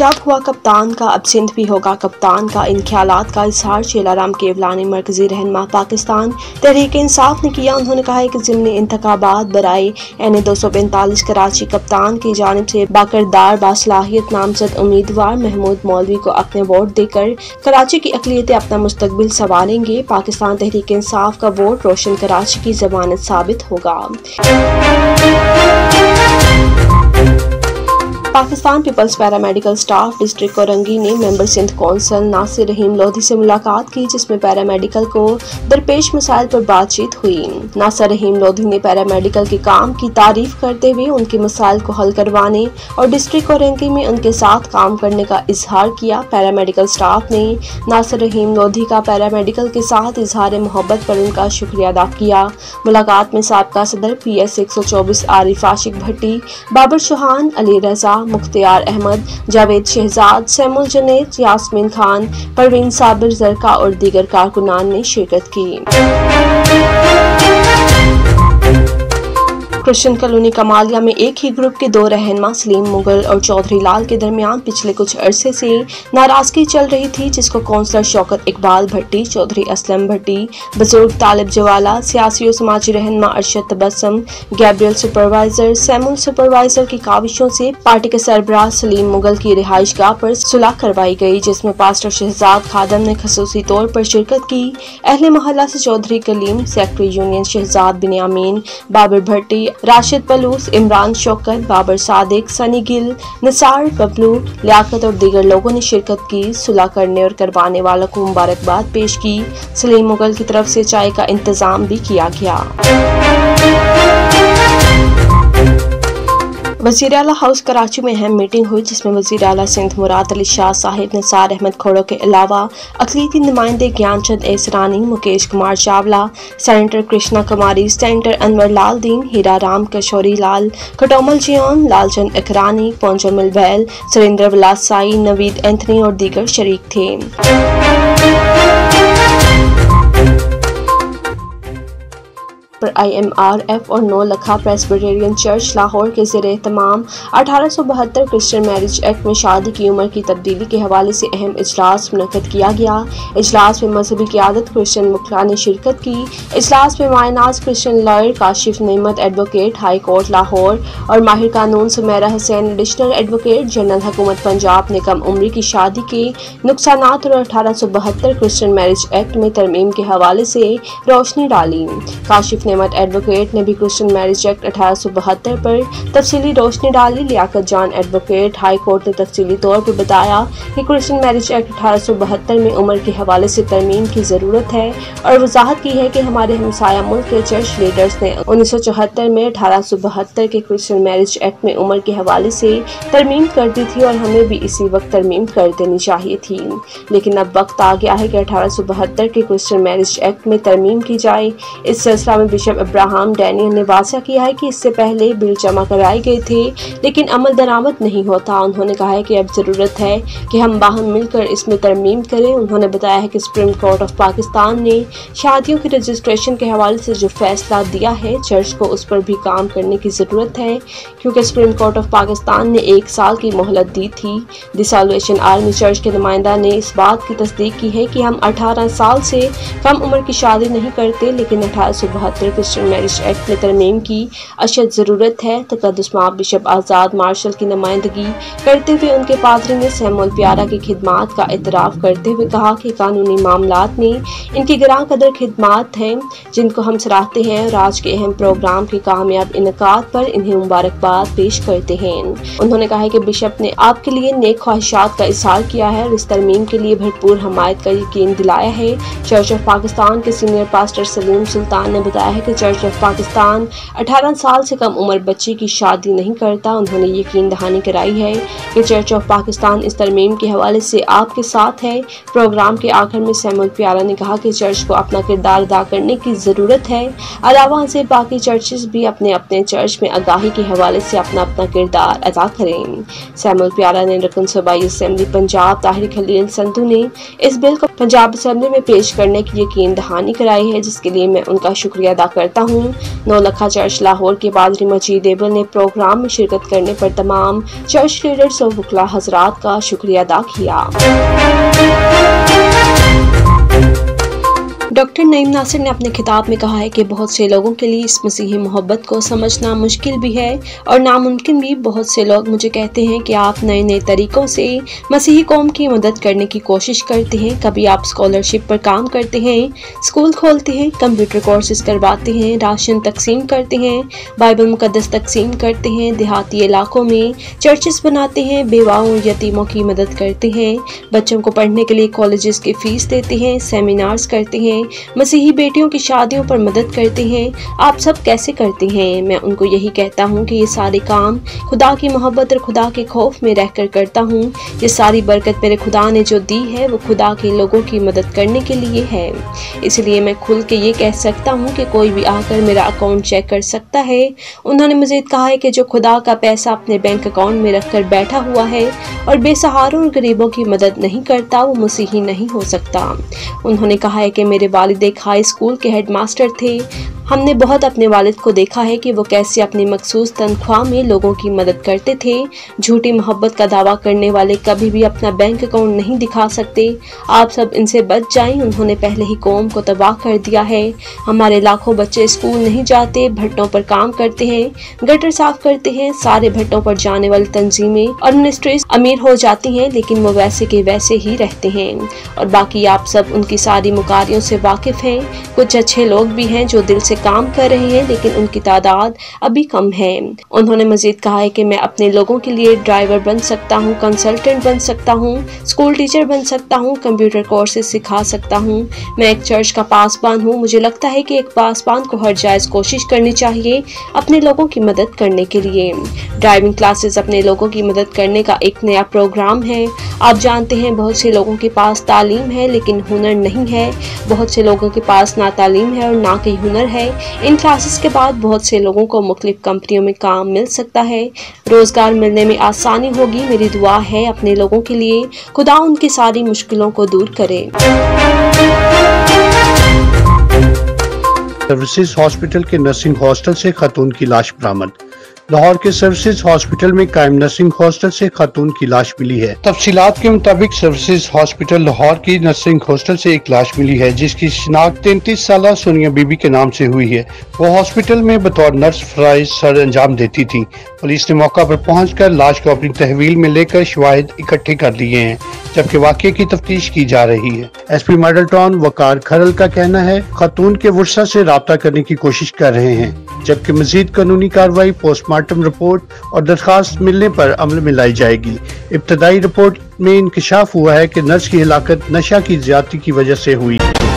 पंजाब हुआ कप्तान का, अब सिंध भी होगा कप्तान का। इन ख्यालात का इजहार शेलाराम केवला ने मरकजी रहनमा पाकिस्तान तहरीक इंसाफ ने किया। उन्होंने कहा है कि ज़िमनी इंतखाबात बराए N-245 कराची कप्तान की जानिब से बाकरदार बासलाहियत नामजद उम्मीदवार महमूद मौलवी को अपने वोट देकर कराची की अकलियतें अपना मुस्तकबिल संवारेंगे। पाकिस्तान तहरीक इंसाफ का वोट रोशन कराची की जमानत साबित होगा। Pakistan peoples paramedical staff district Korangi ने मेंबर सिंध कौंसल नासिर रहीम लोधी से मुलाकात की, जिसमें पैरामेडिकल को दरपेश मसाइल पर बातचीत हुई। नासिर रहीम लोधी ने पैरामेडिकल के काम की तारीफ करते हुए उनके मसाइल को हल करवाने और डिस्ट्रिक्ट कोरंगी में उनके साथ काम करने का इजहार किया। पैरामेडिकल स्टाफ ने नासिर रहीम लोधी का पैरामेडिकल के साथ इजहार मोहब्बत पर उनका शुक्रिया अदा किया। मुलाकात में साबका सदर PS-124 Arif Ashiq Bhatti, Babar शोहान, Ali Raza, Mukhtiar Ahmed, Javed Shahzad, Samuel Janet, Yasmeen Khan, Parveen Sabir जरका और दीगर कारकुनान ने शिरकत की। क्रिश्चियन कॉलोनी कमालिया में एक ही ग्रुप के दो रहनुमा सलीम मुगल और चौधरी लाल के दरमियान पिछले कुछ अरसे से नाराजगी चल रही थी, जिसको कौंसलर शौकत इकबाल भट्टी, चौधरी असलम भट्टी, बुजुर्ग तालिब जवाला, सियासी और समाजी रहनुमा Arshad Tabassum, Gabriel supervisor, Samuel supervisor की काविशों से पार्टी के सरबराह सलीम मुगल की रिहाइश गाह पर सुलह करवाई गई, जिसमें पास्टर शहजाद खादम ने खसूसी तौर पर शिरकत की। अहले मोहल्ला से चौधरी कलीम, सेक्रेटरी यूनियन शहजाद बिन्यामीन, बाबर भट्टी, राशिद पलूस, इमरान शौकत, बाबर सादिक, सनी गिल, निसार बबलू, लियाकत और दीगर लोगों ने शिरकत की। सुलह करने और करवाने वालों को मुबारकबाद पेश की। सलीम मुगल की तरफ से चाय का इंतजाम भी किया गया। वज़ीर आला हाउस कराची में अहम मीटिंग हुई, जिसमें वज़ीर आला सिंध मुराद अली शाह साहिब, निसार अहमद खोड़ो के अलावा अक़लीती नुमाइंदे Gyan Chand Esrani, Mukesh Kumar Chawla, senator Krishna Kumari, senator Anwar Lal Din, Hira Ram, Kishori Lal, Katomal Jiyan, Lalchand Ikrani, पंचमल Bel, Surender Vilasai, Naveed Anthony और दीगर शरीक थे। पर IMRF और नौलखा प्रेस्बिटेरियन चर्च लाहौर के ज़ेरे तमाम 1872 क्रिश्चियन मैरिज एक्ट में शादी की उम्र की तब्दीली के हवाले से अहम इजलास मुनक़द किया गया। इजलास में मजहबी क़यादत क्रिश्चियन मुखला ने शिरकत की। इजलास में मायनाज क्रिश्चियन लॉयर काशिफ नेमत एडवोकेट हाई कोर्ट लाहौर और माहिर कानून Sumera Hussain additional advocate general हुकूमत पंजाब ने कम उम्री की शादी के नुकसान और 1872 क्रिश्चियन मैरिज एक्ट में तरमीम के हवाले से रोशनी डाली। काशिफ नेमत एडवोकेट ने भी क्रिश्चियन मैरिज एक्ट 1872 पर तफसीली रोशनी डाली। लियाकत जान एडवोकेट हाई कोर्ट ने तफसीली तौर पर बताया कि क्रिश्चियन मैरिज एक्ट 1872 में उम्र के हवाले से तरमीम की ज़रूरत है और वजाहत की है कि हमारे हमसाया मुल्क के चर्च लीडर्स ने 1974 में 1872 के क्रिश्चियन मैरिज एक्ट में उम्र के हवाले से तरमीम कर दी थी और हमें भी इसी वक्त तरमीम कर देनी चाहिए थी, लेकिन अब वक्त आ गया है कि 1872 के क्रिश्चियन मैरिज एक्ट में तरमीम की जाए। इस सिलसिला में बिशप अब्राहम डैनियल ने वादा किया है कि इससे पहले बिल जमा कराए गए थे लेकिन अमल दरामद नहीं होता। उन्होंने कहा है कि अब ज़रूरत है कि हम बाहम मिलकर इसमें तरमीम करें। उन्होंने बताया है कि सुप्रीम कोर्ट ऑफ पाकिस्तान ने शादियों की रजिस्ट्रेशन के हवाले से जो फैसला दिया है, चर्च को उस पर भी काम करने की ज़रूरत है, क्योंकि सुप्रीम कोर्ट ऑफ पाकिस्तान ने 1 साल की मोहलत दी थी। द साल्वेशन आर्मी चर्च के नुमाइंदा ने इस बात की तस्दीक की है कि हम 18 साल से कम उम्र की शादी नहीं करते, लेकिन 1872 क्रिश्चियन मैरिज एक्ट में तरमीम की अशद ज़रूरत है। तक़द्दुसमाप बिशप आज़ाद मार्शल की नुमाइंदगी करते हुए उनके पादरी ने सैमुअल प्यारा की खिदमात का एतराफ़ करते हुए कहा कि कानूनी मामलात में इनकी गिरां कदर खिदमात हैं जिनको हम सराहते हैं और आज के अहम प्रोग्राम के कामयाब इनकाद पर इन्हें मुबारकबाद पेश करते हैं। उन्होंने कहा है कि बिशप ने आपके लिए नेक ख्वाहिशात का इज़हार किया है और इस तरमीम के लिए भरपूर हमायत का यकीन दिलाया है। चर्च ऑफ पाकिस्तान के सीनियर पास्टर सलीम सुल्तान ने बताया कि चर्च ऑफ पाकिस्तान 18 साल से कम उम्र बच्ची की शादी नहीं करता। उन्होंने यकीन दहानी कराई है कि चर्च ऑफ पाकिस्तान इस तरमीम के हवाले से आपके साथ है। प्रोग्राम के आखिर में सैमुअल प्यारा ने कहा कि चर्च को अपना किरदार अदा करने की ज़रूरत है। अलावा से बाकी चर्चेस भी अपने अपने चर्च में आगाही के हवाले से अपना अपना किरदार अदा करें। सैमुअल प्यारा ने रुकन सूबाई असम्बली पंजाब ताहिर खलील संधू ने इस बिल को पंजाब असम्बली में पेश करने की यकीन दहानी कराई है, जिसके लिए मैं उनका शुक्रिया अदा करता हूं। नौलखा चर्च लाहौर के बाद रिमाची देवल ने प्रोग्राम में शिरकत करने पर तमाम चर्च लीडर्स और वकला हजरात का शुक्रिया अदा किया। डॉक्टर नईम नासिर ने अपने खिताब में कहा है कि बहुत से लोगों के लिए इस मसीही मोहब्बत को समझना मुश्किल भी है और नामुमकिन भी। बहुत से लोग मुझे कहते हैं कि आप नए नए तरीक़ों से मसीही कौम की मदद करने की कोशिश करते हैं। कभी आप स्कॉलरशिप पर काम करते हैं, स्कूल खोलते हैं, कंप्यूटर कोर्सेज करवाते हैं, राशन तकसीम करते हैं, बाइबल मुकदस तकसीम करते हैं, देहाती इलाकों में चर्चेस बनाते हैं, बेवाओं और यतीमों की मदद करते हैं, बच्चों को पढ़ने के लिए कॉलेजेस की फ़ीस देते हैं, सेमिनार्स करते हैं, मसीही बेटियों की शादियों पर मदद करते हैं। आप सब कैसे करते हैं? मैं उनको यही कहता हूँ कि ये सारे काम खुदा की मोहब्बत और खुदा के खौफ में रहकर करता हूँ। ये सारी बरकत मेरे खुदा ने जो दी है वो खुदा के लोगों की मदद करने के लिए है। इसलिए मैं खुल के ये कह सकता हूँ कि कोई भी आकर मेरा अकाउंट चेक कर सकता है। उन्होंने मुझे कहा है कि जो खुदा का पैसा अपने बैंक अकाउंट में रख कर बैठा हुआ है और बेसहारों और गरीबों की मदद नहीं करता वो मसीही नहीं हो सकता। उन्होंने कहा है कि मेरे वालिद हाई स्कूल के हेडमास्टर थे। हमने बहुत अपने वालिद को देखा है कि वो कैसे अपनी मखसूस तनख्वाह में लोगों की मदद करते थे। झूठी मोहब्बत का दावा करने वाले कभी भी अपना बैंक अकाउंट नहीं दिखा सकते। आप सब इनसे बच जाएं। उन्होंने पहले ही कौम को तबाह कर दिया है। हमारे लाखों बच्चे स्कूल नहीं जाते, भट्टों पर काम करते हैं, गटर साफ करते हैं। सारे भट्टों पर जाने वाली तंजीमें और मिनिस्ट्रीज अमीर हो जाती हैं लेकिन वो वैसे के वैसे ही रहते हैं। और बाकी आप सब उनकी सारी मुकारियों से वाकिफ़ हैं। कुछ अच्छे लोग भी हैं जो दिल से काम कर रहे हैं लेकिन उनकी तादाद अभी कम है। उन्होंने मजीद कहा है कि मैं अपने लोगों के लिए ड्राइवर बन सकता हूँ, कंसल्टेंट बन सकता हूँ, स्कूल टीचर बन सकता हूँ, कंप्यूटर कोर्सेज सिखा सकता हूँ। मैं एक चर्च का पासबान हूँ। मुझे लगता है कि एक पासबान को हर जायज़ कोशिश करनी चाहिए अपने लोगों की मदद करने के लिए। ड्राइविंग क्लासेस अपने लोगों की मदद करने का एक नया प्रोग्राम है। आप जानते हैं बहुत से लोगों के पास तालीम है लेकिन हुनर नहीं है। बहुत से लोगों के पास ना तालीम है और ना कहीं हुनर है। इन क्लासेस के बाद बहुत से लोगों को मुख्तलिफ कंपनियों में काम मिल सकता है, रोज़गार मिलने में आसानी होगी। मेरी दुआ है अपने लोगों के लिए खुदा उनकी सारी मुश्किलों को दूर करे। सर्विसेज हॉस्पिटल के नर्सिंग हॉस्टल से खातून की लाश बरामद। लाहौर के सर्विसेज हॉस्पिटल में कायम नर्सिंग हॉस्टल से खातून की लाश मिली है। तफसीलात के मुताबिक सर्विसेज हॉस्पिटल लाहौर की नर्सिंग हॉस्टल से एक लाश मिली है जिसकी शिनाख्त 33 साल सोनिया बीबी के नाम से हुई है। वो हॉस्पिटल में बतौर नर्स फराइज सर अंजाम देती थी। पुलिस ने मौका पर पहुँच कर लाश को अपनी तहवील में लेकर शवाहिद इकट्ठे कर लिए हैं जबकि वाकये की तफ्तीश की जा रही है। SP model town Waqar Kharal का कहना है खातून के वर्षा से रब्ता करने की कोशिश कर रहे हैं जबकि मजीद कानूनी कार्रवाई, पोस्टमार्टम रिपोर्ट और दरखास्त मिलने पर अमल में लाई जाएगी। इब्तदाई रिपोर्ट में इंकशाफ हुआ है कि नर्स की हिलाकत नशा की ज्यादती की वजह से हुई।